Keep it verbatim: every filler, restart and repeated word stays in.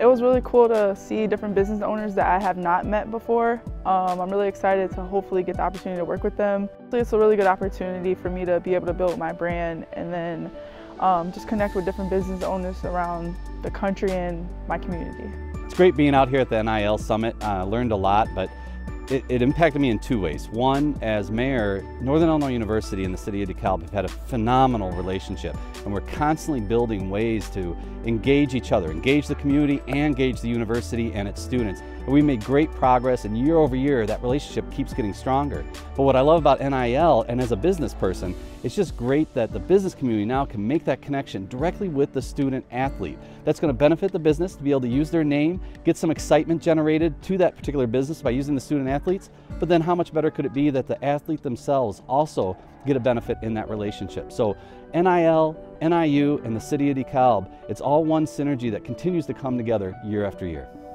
It was really cool to see different business owners that I have not met before. Um, I'm really excited to hopefully get the opportunity to work with them. It's a really good opportunity for me to be able to build my brand and then um, just connect with different business owners around the country and my community. It's great being out here at the N I L Summit. I uh, learned a lot, but it, it impacted me in two ways. One, as mayor, Northern Illinois University and the city of DeKalb have had a phenomenal relationship, and we're constantly building ways to engage each other, engage the community, and engage the university and its students. And we made great progress, and year over year, that relationship keeps getting stronger. But what I love about N I L, and as a business person, it's just great that the business community now can make that connection directly with the student athlete. That's going to benefit the business to be able to use their name, get some excitement generated to that particular business by using the student athletes, but then how much better could it be that the athlete themselves also get a benefit in that relationship. So N I L, N I U, and the city of DeKalb, it's all one synergy that continues to come together year after year.